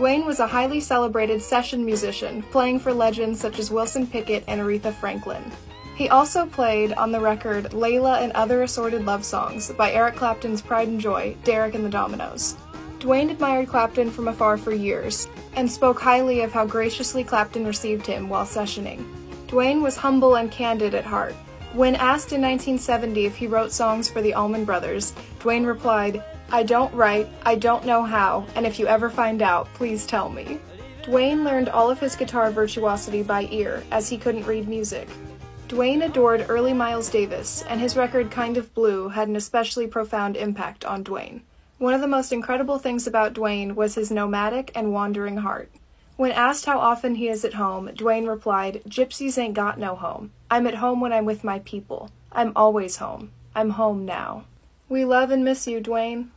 Duane was a highly celebrated session musician, playing for legends such as Wilson Pickett and Aretha Franklin. He also played on the record Layla and Other Assorted Love Songs by Eric Clapton's Pride and Joy, Derek and the Dominoes. Duane admired Clapton from afar for years, and spoke highly of how graciously Clapton received him while sessioning. Duane was humble and candid at heart. When asked in 1970 if he wrote songs for the Allman Brothers, Duane replied, "I don't write, I don't know how, and if you ever find out, please tell me." Duane learned all of his guitar virtuosity by ear, as he couldn't read music. Duane adored early Miles Davis, and his record Kind of Blue had an especially profound impact on Duane. One of the most incredible things about Duane was his nomadic and wandering heart. When asked how often he is at home, Duane replied, "Gypsies ain't got no home. I'm at home when I'm with my people. I'm always home. I'm home now." We love and miss you, Duane.